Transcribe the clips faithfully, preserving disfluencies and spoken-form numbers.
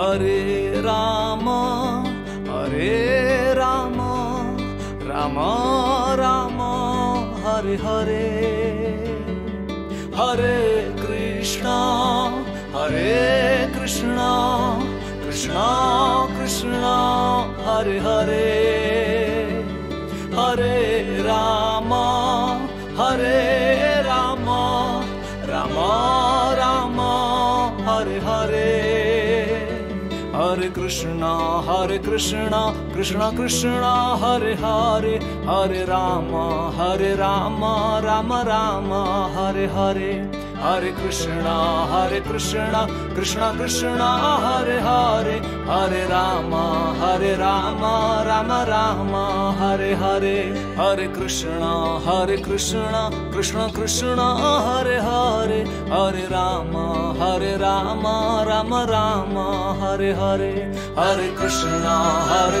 Hare Rama, Hare Rama, Rama Rama, Hare Hare. Hare Krishna, Hare Krishna, Krishna Krishna, Hare Hare. Hare Rama, Hare Rama, Rama Rama, Hare Hare. Hare Krishna, Hare Krishna, Krishna Krishna, Hare Hare. Hare Rama, Hare Rama, Rama Rama, Hare Hare. Hare Krishna, Hare Krishna, Krishna Krishna, Hare Hare. Hare Rama, Hare Rama, Rama Rama, Hare Hare. Hare Krishna, Hare Krishna, Krishna Krishna, Hare Hare. Hare Rama, Hare Rama, Rama Rama, Hare Hare. Hare Krishna, Hare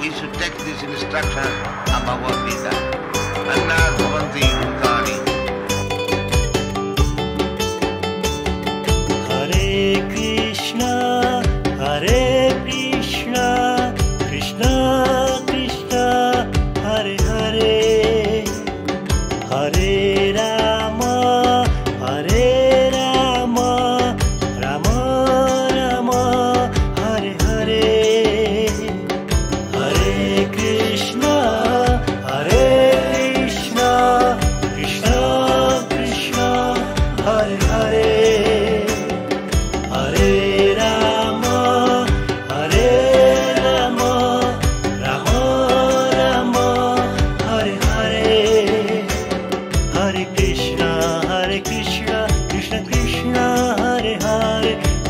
we should take this instruction of our Gita. Anna Bhavanti Yukari. Hare Krishna, Hare Krishna, Krishna Krishna, Hare Hare. Hare Rama, Hare Rama, Rama Rama, Hare Hare.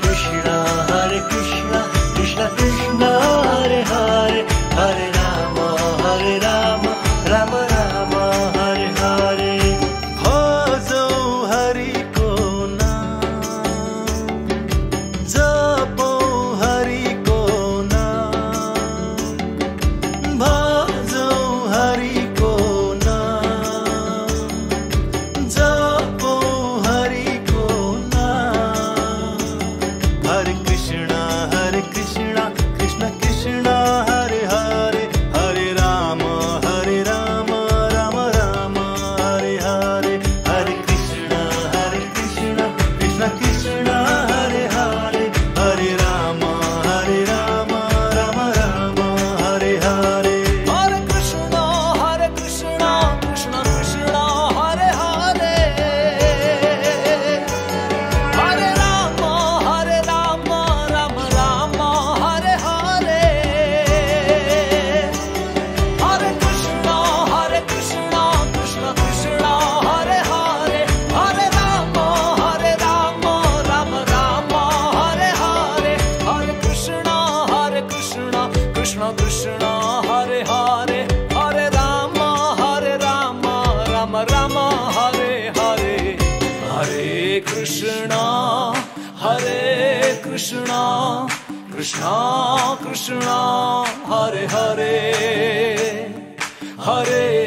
Krishna, Hare Krishna, Krishna Krishna, Hare Hare. Hare Rama, Hare Rama, Rama Rama, Hare Hare. Hare Krishna, Hare Krishna, Krishna Krishna, Hare Hare. Hare Rama, Hare Rama, Rama Rama, Hare Hare. Hare Krishna, Hare Krishna, Krishna Krishna, Hare Hare. Hare Rama, Hare Rama, Rama Rama, Hare Hare. Hare Krishna, Hare Krishna, Krishna Krishna, Hare Hare. Hare Rama, Hare Rama, Rama Rama, Hare Hare. Bhajo Hari ko naam, japo Hari ko naam, bhajo Hari ko naam, japo Hari ko naam. Hare Krishna, Hare Krishna, Krishna Krishna, Hare Hare. Hare Rama, Hare Rama, Rama Rama, Hare Hare. Hare Krishna, Hare Krishna, Krishna Krishna, Hare Hare. Hare Rama, Hare Rama, Rama Rama, Hare Hare. Hare Krishna, Hare Krishna, Krishna Krishna, Hare Hare. Hare Rama, Hare Rama, Rama Rama, Hare Hare. Hare Krishna, Hare Krishna, Krishna Krishna, Hare Hare. Hare Rama, Hare Rama, Rama Rama, Hare Hare. Hare Krishna, Hare Krishna, Krishna Krishna, Hare Hare. Hare Rama, Hare Rama, Rama Rama, Hare Hare. Hare Krishna, Hare Krishna, Krishna Krishna, Hare Hare. Hare